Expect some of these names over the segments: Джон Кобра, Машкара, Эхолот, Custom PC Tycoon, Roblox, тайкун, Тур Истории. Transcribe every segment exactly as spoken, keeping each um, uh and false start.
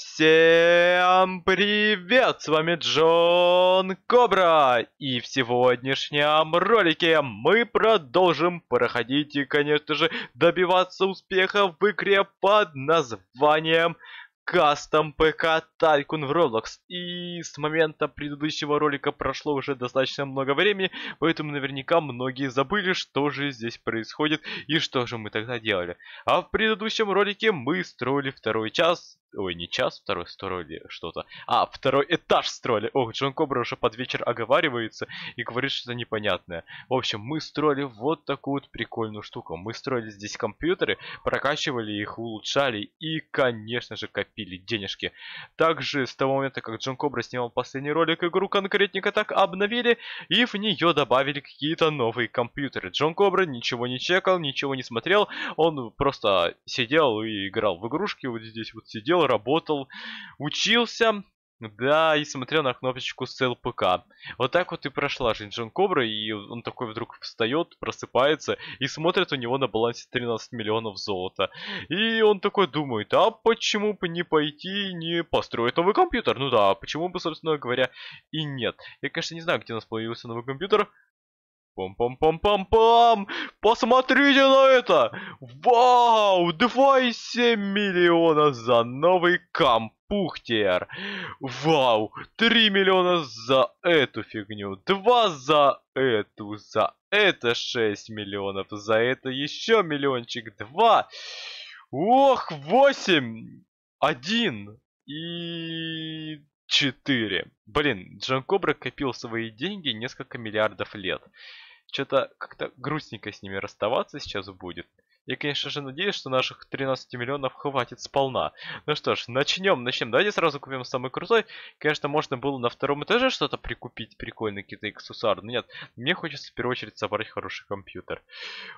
Всем привет! С вами Джон Кобра! И в сегодняшнем ролике мы продолжим проходить и, конечно же, добиваться успеха в игре под названием Custom пи си Tycoon в Roblox. И с момента предыдущего ролика прошло уже достаточно много времени, поэтому наверняка многие забыли, что же здесь происходит и что же мы тогда делали. А в предыдущем ролике мы строили второй час... Ой, не час, второй строили что-то. А, второй этаж строили. Ох, Джон Кобра уже под вечер оговаривается и говорит что-то непонятное. В общем, мы строили вот такую вот прикольную штуку. Мы строили здесь компьютеры, прокачивали их, улучшали и, конечно же, копили денежки. Также с того момента, как Джон Кобра снимал последний ролик, игру конкретненько так обновили и в нее добавили какие-то новые компьютеры. Джон Кобра ничего не чекал, ничего не смотрел. Он просто сидел и играл в игрушки. Вот здесь вот сидел, работал, учился, да, и смотрел на кнопочку Sell пи си. Вот так вот и прошла жизнь Джон Кобра, и он такой вдруг встает, просыпается, и смотрит, у него на балансе тринадцать миллионов золота. И он такой думает, а почему бы не пойти и не построить новый компьютер? Ну да, почему бы, собственно говоря, и нет. Я, конечно, не знаю, где у нас появился новый компьютер. Пам-пам-пам-пам-пам! Посмотрите на это! Вау! два и семь миллиона за новый компьютер! Вау! три миллиона за эту фигню! два за эту! За это шесть миллионов! За это еще миллиончик! два! Ох! восемь! один! И... четыре. Блин, Джон Кобра копил свои деньги несколько миллиардов лет. Что-то как-то грустненько с ними расставаться сейчас будет. Я, конечно же, надеюсь, что наших тринадцати миллионов хватит сполна. Ну что ж, начнем, начнем. Давайте сразу купим самый крутой. Конечно, можно было на втором этаже что-то прикупить, прикольный какие-то аксессуары. Но нет, мне хочется в первую очередь собрать хороший компьютер.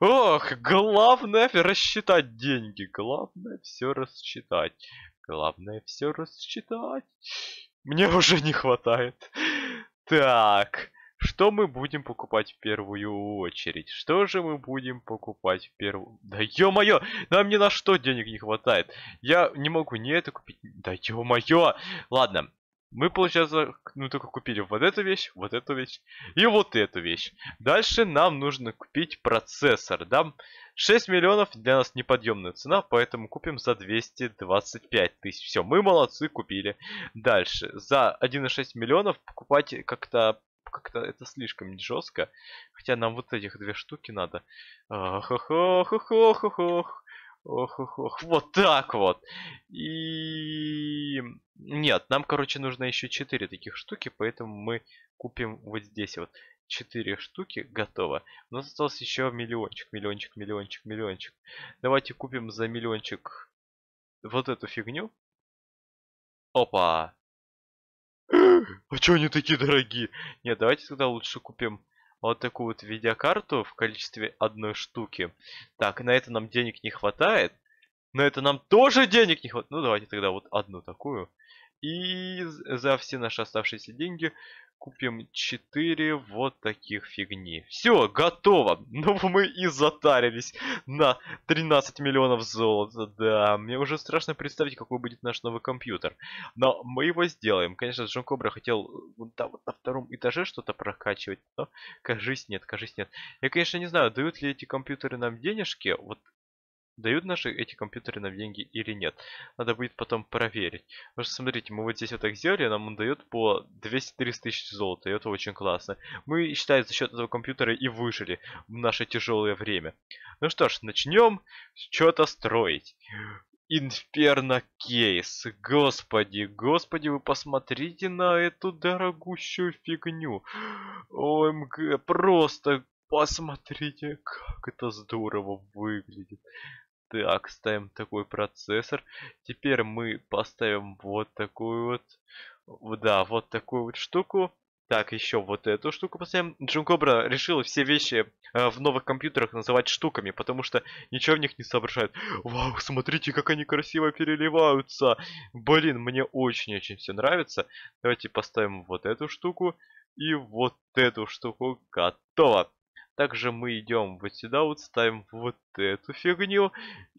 Ох, главное рассчитать деньги. Главное все рассчитать. Главное все рассчитать. Мне уже не хватает. Так, что мы будем покупать в первую очередь? Что же мы будем покупать в первую... Да ё-моё, нам ни на что денег не хватает. Я не могу ни это купить... Да ё-моё. Ладно, мы, получается, ну только купили вот эту вещь, вот эту вещь и вот эту вещь. Дальше нам нужно купить процессор, да? шесть миллионов для нас неподъемная цена, поэтому купим за двести двадцать пять тысяч. Все, мы молодцы, купили. Дальше, за один и шесть миллионов покупать как-то... Как-то это слишком жестко. Хотя нам вот этих две штуки надо. Ох-ох-ох-ох-ох-ох. Ох-ох-ох. Вот так вот. И... Нет, нам, короче, нужно еще четыре таких штуки, поэтому мы купим вот здесь вот. четыре штуки, готово. У нас осталось еще миллиончик, миллиончик, миллиончик, миллиончик. Давайте купим за миллиончик вот эту фигню. Опа! А чё они такие дорогие? Нет, давайте тогда лучше купим вот такую вот видеокарту в количестве одной штуки. Так, на это нам денег не хватает. На это нам тоже денег не хватает. Ну, давайте тогда вот одну такую. И за все наши оставшиеся деньги купим четыре вот таких фигни. Все, готово. Ну, мы и затарились на тринадцать миллионов золота. Да, мне уже страшно представить, какой будет наш новый компьютер. Но мы его сделаем. Конечно, Джон Кобра хотел вот, да, вот на втором этаже что-то прокачивать. Но, кажись, нет, кажись, нет. Я, конечно, не знаю, дают ли эти компьютеры нам денежки. Вот. Дают наши эти компьютеры нам деньги или нет. Надо будет потом проверить. Потому что, смотрите, мы вот здесь вот так сделали, нам он дает по двести-триста тысяч золота. И это очень классно. Мы, считаем, за счет этого компьютера и выжили в наше тяжелое время. Ну что ж, начнем что-то строить. Инферно кейс. Господи, господи, вы посмотрите на эту дорогущую фигню. ОМГ, просто посмотрите, как это здорово выглядит. Так, ставим такой процессор. Теперь мы поставим вот такую вот... Да, вот такую вот штуку. Так, еще вот эту штуку поставим. Джон Кобра решила все вещи э, в новых компьютерах называть штуками, потому что ничего в них не соображает. Вау, смотрите, как они красиво переливаются. Блин, мне очень-очень все нравится. Давайте поставим вот эту штуку и вот эту штуку. Готово. Также мы идем вот сюда, вот ставим вот эту фигню.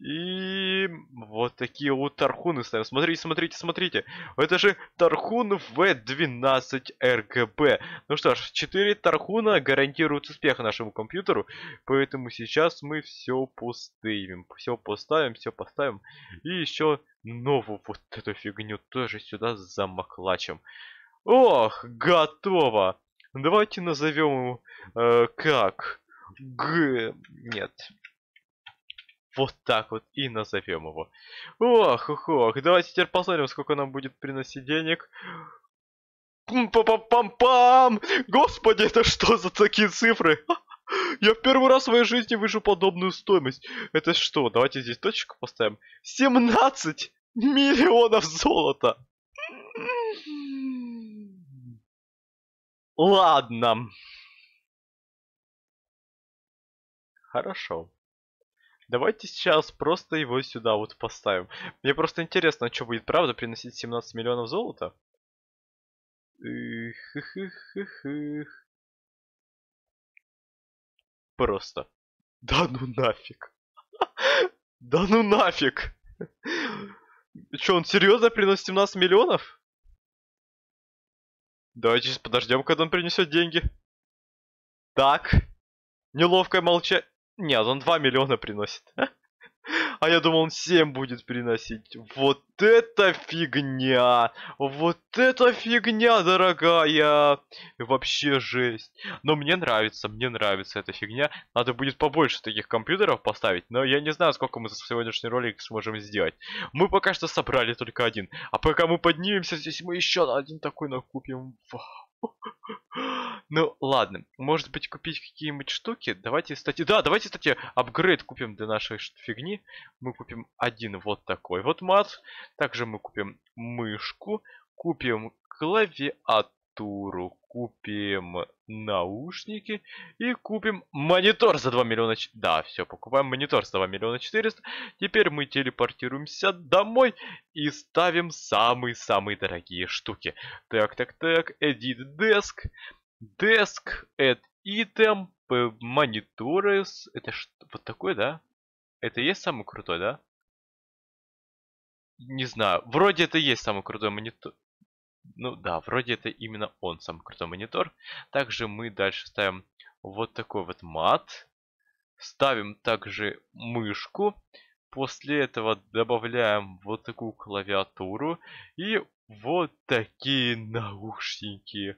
И вот такие вот тархуны ставим. Смотрите, смотрите, смотрите. Это же тархун вэ двенадцать эр гэ бэ. Ну что ж, четыре тархуна гарантируют успех нашему компьютеру. Поэтому сейчас мы все поставим. Все поставим, все поставим. И еще новую вот эту фигню тоже сюда замаклачим. Ох, готово. Давайте назовем его э, как Г... Нет. Вот так вот и назовем его. Ох, ох, ох. Давайте теперь посмотрим, сколько нам будет приносить денег. Пам-пам-пам-пам! Господи, это что за такие цифры? Я в первый раз в своей жизни вижу подобную стоимость. Это что? Давайте здесь точку поставим. семнадцать миллионов золота! Ладно. Хорошо. Давайте сейчас просто его сюда вот поставим. Мне просто интересно, что будет, правда, приносить семнадцать миллионов золота? Просто. Да ну нафиг. Да ну нафиг. Что, он серьезно приносит семнадцать миллионов? Давайте сейчас подождем, когда он принесет деньги. Так. Неловкое молчание. Нет, он два миллиона приносит. А я думал, он семь будет приносить. Вот это фигня. Вот это фигня, дорогая. Вообще жесть. Но мне нравится, мне нравится эта фигня. Надо будет побольше таких компьютеров поставить. Но я не знаю, сколько мы за сегодняшний ролик сможем сделать. Мы пока что собрали только один. А пока мы поднимемся, здесь мы еще один такой накупим. Вау. Ну ладно, может быть, купить какие-нибудь штуки. Давайте, кстати, да, давайте, кстати, апгрейд купим для нашей фигни. Мы купим один вот такой вот мат. Также мы купим мышку, купим клавиатуру, купим наушники и купим монитор за два миллиона. Да, все, покупаем монитор за два миллиона четыреста. Теперь мы телепортируемся домой и ставим самые-самые дорогие штуки. Так, так, так, edit desk, desk, add item, monitors. Это что, вот такой, да? Это и есть самый крутой, да? Не знаю, вроде это и есть самый крутой монитор. Ну да, вроде это именно он, самый крутой монитор. Также мы дальше ставим вот такой вот мат. Ставим также мышку. После этого добавляем вот такую клавиатуру. И вот такие наушники.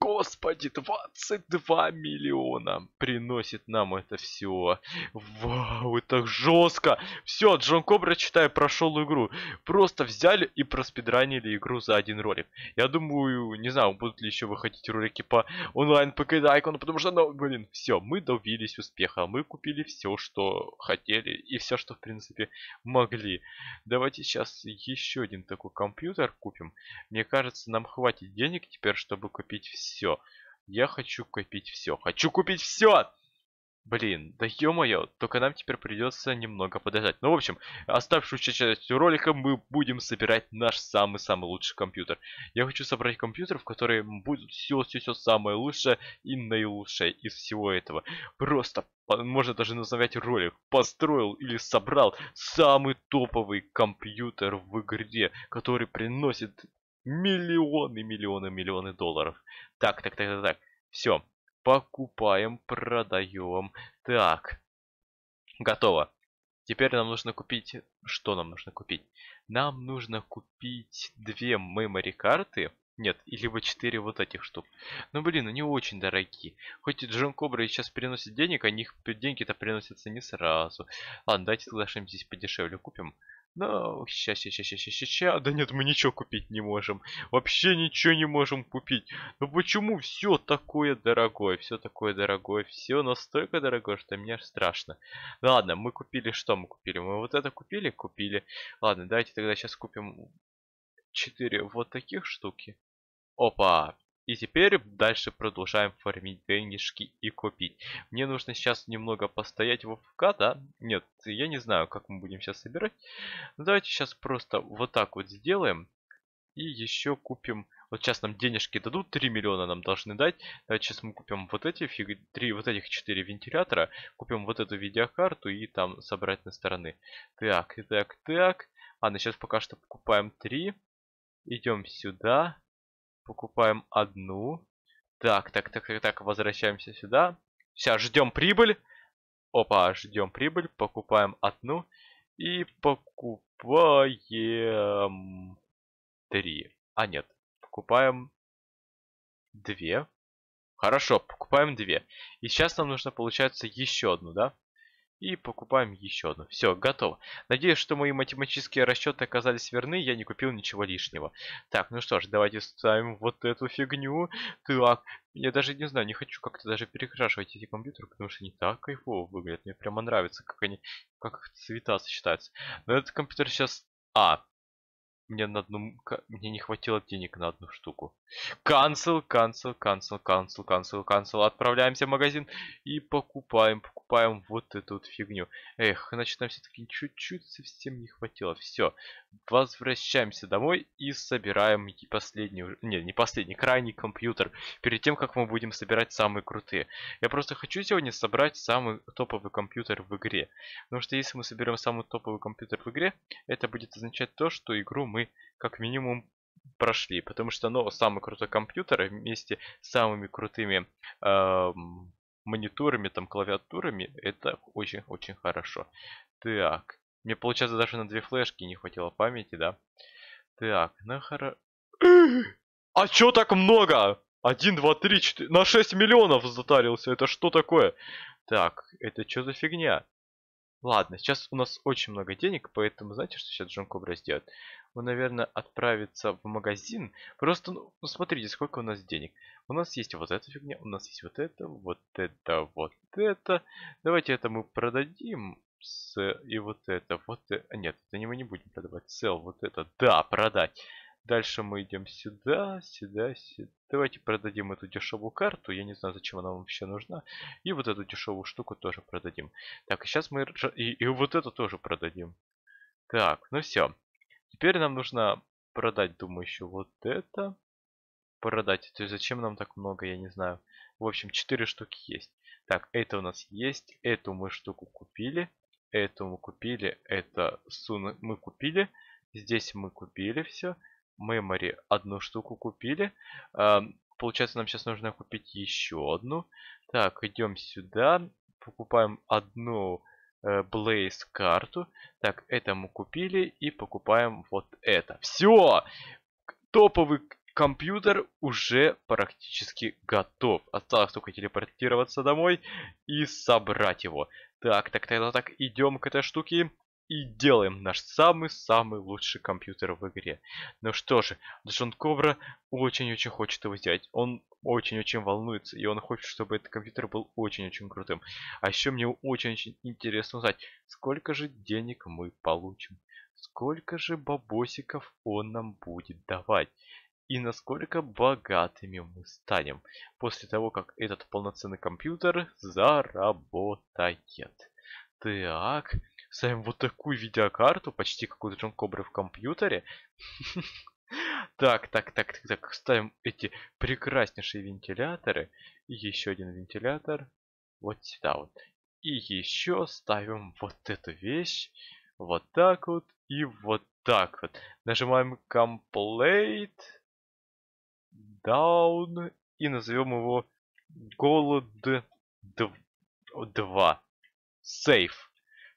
Господи, двадцать два миллиона приносит нам это все. Вау, это жестко. Все, Джон Кобра, читай, прошел игру. Просто взяли и проспидранили игру за один ролик. Я думаю, не знаю, будут ли еще выходить ролики по онлайн пэ ка тайкуну, потому что, ну, блин, все, мы добились успеха. Мы купили все, что хотели и все, что, в принципе, могли. Давайте сейчас еще один такой компьютер купим. Мне кажется, нам хватит денег теперь, чтобы купить все. Все. Я хочу купить все. Хочу купить все! Блин, да ё-моё, только нам теперь придется немного подождать. Ну, в общем, оставшуюся часть ролика мы будем собирать наш самый-самый лучший компьютер. Я хочу собрать компьютер, в который будет все-все-все самое лучшее и наилучшее из всего этого. Просто, можно даже назвать ролик, построил или собрал самый топовый компьютер в игре, который приносит... Миллионы, миллионы, миллионы долларов. Так, так, так, так, так. Все. Покупаем, продаем. Так. Готово. Теперь нам нужно купить... Что нам нужно купить? Нам нужно купить две мемори-карты. Нет, либо четыре вот этих штук. Ну, блин, они очень дорогие. Хоть и Джон Кобра сейчас приносит денег, а них деньги-то приносятся не сразу. Ладно, давайте тогда что-нибудь здесь подешевле купим. Ну, ща, ща, ща, ща, ща, ща. Да нет, мы ничего купить не можем. Вообще ничего не можем купить. Ну почему все такое дорогое? Все такое дорогое. Все настолько дорогое, что мне аж страшно. Ладно, мы купили что? Мы купили. Мы вот это купили? Купили. Ладно, давайте тогда сейчас купим четыре вот таких штуки. Опа. И теперь дальше продолжаем фармить денежки и купить. Мне нужно сейчас немного постоять в АФК, да? Нет, я не знаю, как мы будем сейчас собирать. Давайте сейчас просто вот так вот сделаем. И еще купим... Вот сейчас нам денежки дадут, три миллиона нам должны дать. Давайте сейчас мы купим вот эти фиг... три, вот этих четыре вентилятора. Купим вот эту видеокарту и там собрать на стороны. Так, и так, так. Ладно, сейчас пока что покупаем три. Идем сюда. Покупаем одну. Так, так, так, так, так, возвращаемся сюда. Сейчас ждем прибыль. Опа, ждем прибыль. Покупаем одну. И покупаем... три. А нет. Покупаем две. Хорошо, покупаем две. И сейчас нам нужно, получается, еще одну, да? И покупаем еще одну. Все, готово. Надеюсь, что мои математические расчеты оказались верны. Я не купил ничего лишнего. Так, ну что ж, давайте ставим вот эту фигню. Так, я даже не знаю, не хочу как-то даже перекрашивать эти компьютеры, потому что они так кайфово выглядят. Мне прямо нравится, как они, как их цвета сочетаются. Но этот компьютер сейчас... А... Мне, на одну... Мне не хватило денег на одну штуку. Cancel, cancel, cancel, cancel, cancel, cancel. Отправляемся в магазин и покупаем, покупаем вот эту вот фигню. Эх, значит нам все-таки чуть-чуть совсем не хватило. Все, возвращаемся домой и собираем последний, не, не последний, крайний компьютер. Перед тем, как мы будем собирать самые крутые. Я просто хочу сегодня собрать самый топовый компьютер в игре. Потому что если мы соберем самый топовый компьютер в игре, это будет означать то, что игру мы как минимум прошли, потому что, ну, самый крутой компьютер вместе с самыми крутыми э, мониторами, там, клавиатурами, это очень-очень хорошо. Так, мне, получается, даже на две флешки не хватило памяти, да? Так, на хоро... А чё так много? один, два, три, четыре... На шесть миллионов затарился, это что такое? Так, это чё за фигня? Ладно, сейчас у нас очень много денег, поэтому знаете, что сейчас Джон Кобра сделает? Он, наверное, отправится в магазин. Просто, ну, смотрите, сколько у нас денег. У нас есть вот эта фигня, у нас есть вот это, вот это, вот это. Давайте это мы продадим. С... И вот это, вот это. Нет, это не мы не будем продавать. Сел, вот это. Да, продать. Дальше мы идем сюда, сюда, сюда. Давайте продадим эту дешевую карту. Я не знаю, зачем она нам вообще нужна. И вот эту дешевую штуку тоже продадим. Так, сейчас мы... И, и вот эту тоже продадим. Так, ну все. Теперь нам нужно продать, думаю, еще вот это. Продать. То есть зачем нам так много, я не знаю. В общем, четыре штуки есть. Так, это у нас есть. Эту мы штуку купили. Эту мы купили. Это сумму мы купили. Здесь мы купили все. Memory одну штуку купили. Получается, нам сейчас нужно купить еще одну. Так, идем сюда. Покупаем одну Blaze карту. Так, это мы купили. И покупаем вот это. Все! Топовый компьютер уже практически готов. Осталось только телепортироваться домой и собрать его. Так, так, так, так, идем к этой штуке. И делаем наш самый-самый лучший компьютер в игре. Ну что же, Джон Кобра очень-очень хочет его взять. Он очень-очень волнуется. И он хочет, чтобы этот компьютер был очень-очень крутым. А еще мне очень-очень интересно узнать, сколько же денег мы получим. Сколько же бабосиков он нам будет давать. И насколько богатыми мы станем. После того, как этот полноценный компьютер заработает. Так... Ставим вот такую видеокарту, почти как у Джон Кобры в компьютере. Так, так, так, так, так. Ставим эти прекраснейшие вентиляторы. И еще один вентилятор. Вот сюда вот. И еще ставим вот эту вещь. Вот так вот. И вот так вот. Нажимаем Complete. Down. И назовем его Gold два. Save.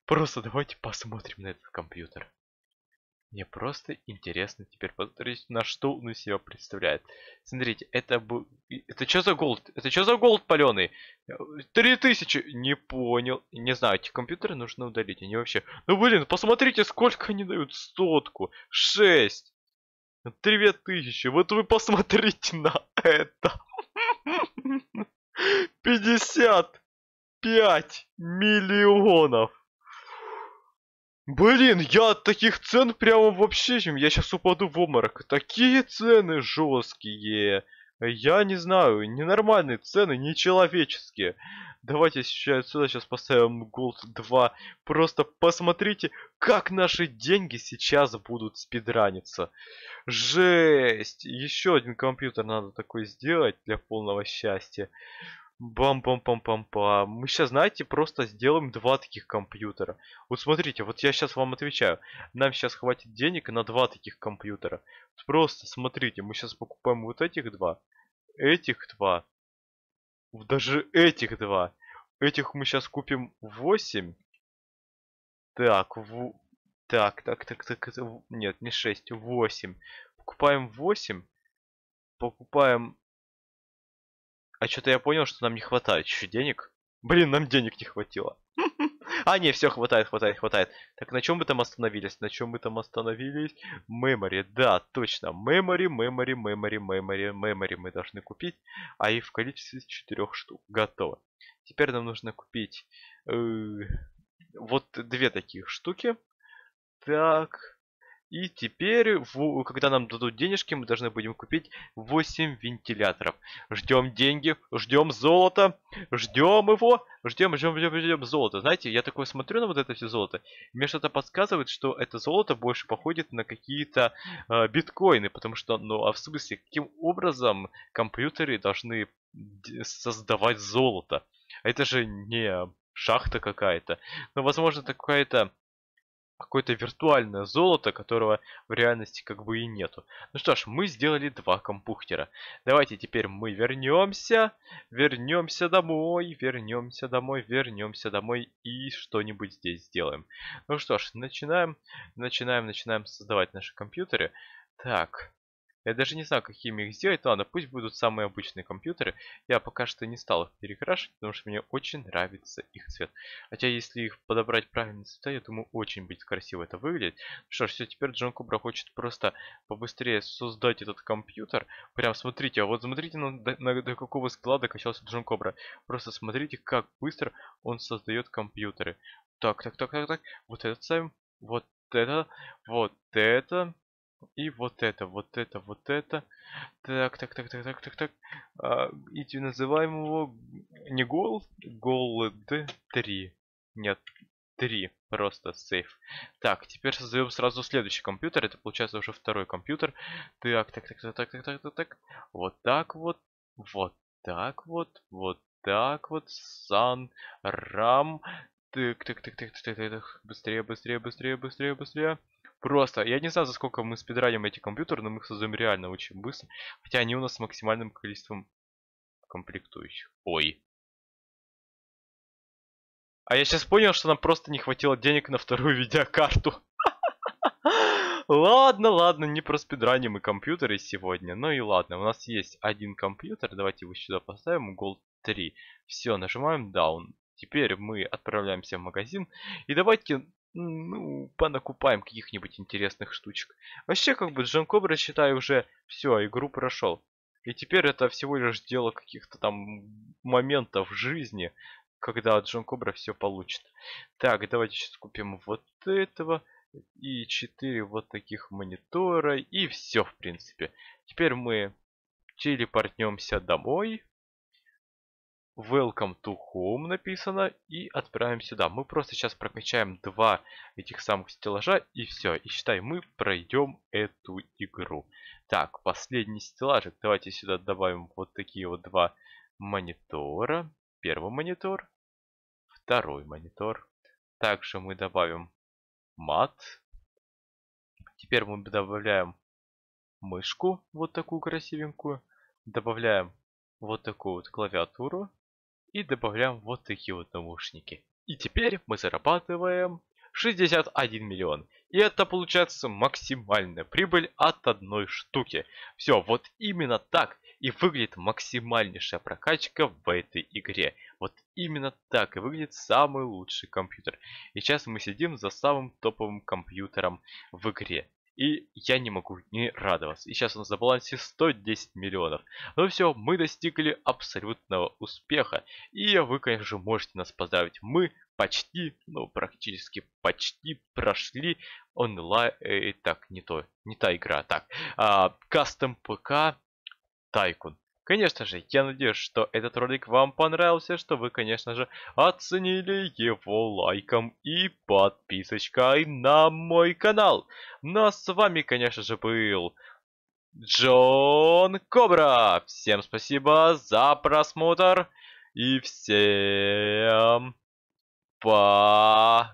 Просто давайте посмотрим на этот компьютер. Мне просто интересно теперь посмотреть, на что он из себя представляет. Смотрите, это был... Это что за голд? Это что за голд паленый? три тысячи! Не понял. Не знаю, эти компьютеры нужно удалить. Они вообще... Ну блин, посмотрите, сколько они дают. Сотку. Шесть. Две тысячи. Вот вы посмотрите на это. пятьдесят пять миллионов. Блин, я от таких цен прямо вообще, чем я сейчас упаду в обморок. Такие цены жесткие. Я не знаю, ненормальные цены, нечеловеческие. Давайте сейчас отсюда сейчас поставим голд два. Просто посмотрите, как наши деньги сейчас будут спидраниться. Жесть! Еще один компьютер надо такой сделать для полного счастья. Бам-бам-бам-бам-бам. Мы сейчас, знаете, просто сделаем два таких компьютера. Вот смотрите, вот я сейчас вам отвечаю. Нам сейчас хватит денег на два таких компьютера. Просто смотрите, мы сейчас покупаем вот этих два. Этих два. Даже этих два. Этих мы сейчас купим восемь. Так, в... так, так, так, так, так. Нет, не шесть, восемь. Покупаем восемь. Покупаем... А что-то я понял, что нам не хватает еще денег. Блин, нам денег не хватило. А, не, все, хватает, хватает, хватает. Так, на чем мы там остановились? На чем мы там остановились? Memory, да, точно. Memory, memory, memory, memory, memory мы должны купить. А и в количестве четырех штук. Готово. Теперь нам нужно купить э, вот две таких штуки. Так... И теперь, когда нам дадут денежки, мы должны будем купить восемь вентиляторов. Ждем деньги, ждем золото, ждем его, ждем, ждем, ждем, ждем золото. Знаете, я такое смотрю на вот это все золото, мне что-то подсказывает, что это золото больше походит на какие-то э, биткоины, потому что, ну, а в смысле, каким образом компьютеры должны создавать золото? Это же не шахта какая-то, но, возможно, это какая-то... какое-то виртуальное золото, которого в реальности как бы и нету. Ну что ж, мы сделали два компьютера. Давайте теперь мы вернемся, вернемся домой, вернемся домой, вернемся домой и что-нибудь здесь сделаем. Ну что ж, начинаем, начинаем, начинаем создавать наши компьютеры. Так, я даже не знаю, какими их сделать. Ладно, пусть будут самые обычные компьютеры. Я пока что не стал их перекрашивать, потому что мне очень нравится их цвет. Хотя, если их подобрать правильные цвета, я думаю, очень будет красиво это выглядеть. Что ж, все, теперь Джон Кобра хочет просто побыстрее создать этот компьютер. Прям смотрите, вот смотрите, на, на, до какого склада качался Джон Кобра. Просто смотрите, как быстро он создает компьютеры. Так, так, так, так, так. Вот этот ставим. Вот это. Вот это. И вот это, вот это, вот это. Так, так, так, так, так, так, так. А, и называем его не голд, голд три. Нет, три. Просто сейф. Так, теперь создаем сразу следующий компьютер. Это получается уже второй компьютер. Так, так, так, так, так, так, так, так, так. Вот так вот. Вот так вот. Вот так вот. Сан, рам. Так, так, так, так, так, так, так. Быстрее, быстрее, быстрее, быстрее, быстрее. Просто, я не знаю, за сколько мы спидраним эти компьютеры, но мы их создаем реально очень быстро. Хотя они у нас с максимальным количеством комплектующих. Ой. А я сейчас понял, что нам просто не хватило денег на вторую видеокарту. Ладно, ладно, не про спидраним мы компьютеры сегодня. Ну и ладно, у нас есть один компьютер. Давайте его сюда поставим, голд три. Все, нажимаем down. Теперь мы отправляемся в магазин. И давайте... ну, понакупаем каких-нибудь интересных штучек. Вообще, как бы, Джон Кобра, считай, уже все, игру прошел. И теперь это всего лишь дело каких-то там моментов в жизни, когда Джон Кобра все получит. Так, давайте сейчас купим вот этого. И четыре вот таких монитора. И все, в принципе. Теперь мы телепортнемся домой. Welcome to home написано, и отправим сюда. Мы просто сейчас прокачаем два этих самых стеллажа, и все. И считай, мы пройдем эту игру. Так, последний стеллажик. Давайте сюда добавим вот такие вот два монитора. Первый монитор, второй монитор. Также мы добавим мат. Теперь мы добавляем мышку, вот такую красивенькую. Добавляем вот такую вот клавиатуру. И добавляем вот такие вот наушники. И теперь мы зарабатываем шестьдесят один миллион. И это получается максимальная прибыль от одной штуки. Все, вот именно так и выглядит максимальнейшая прокачка в этой игре. Вот именно так и выглядит самый лучший компьютер. И сейчас мы сидим за самым топовым компьютером в игре. И я не могу не радоваться. И сейчас у нас на балансе сто десять миллионов. Ну все, мы достигли абсолютного успеха. И вы, конечно же, можете нас поздравить. Мы почти, ну практически почти прошли онлайн... Э, так, не то, не та игра. Так, а, Custom пи си Tycoon. Конечно же, я надеюсь, что этот ролик вам понравился, что вы, конечно же, оценили его лайком и подписочкой на мой канал. Ну а с вами, конечно же, был Джон Кобра. Всем спасибо за просмотр и всем пока!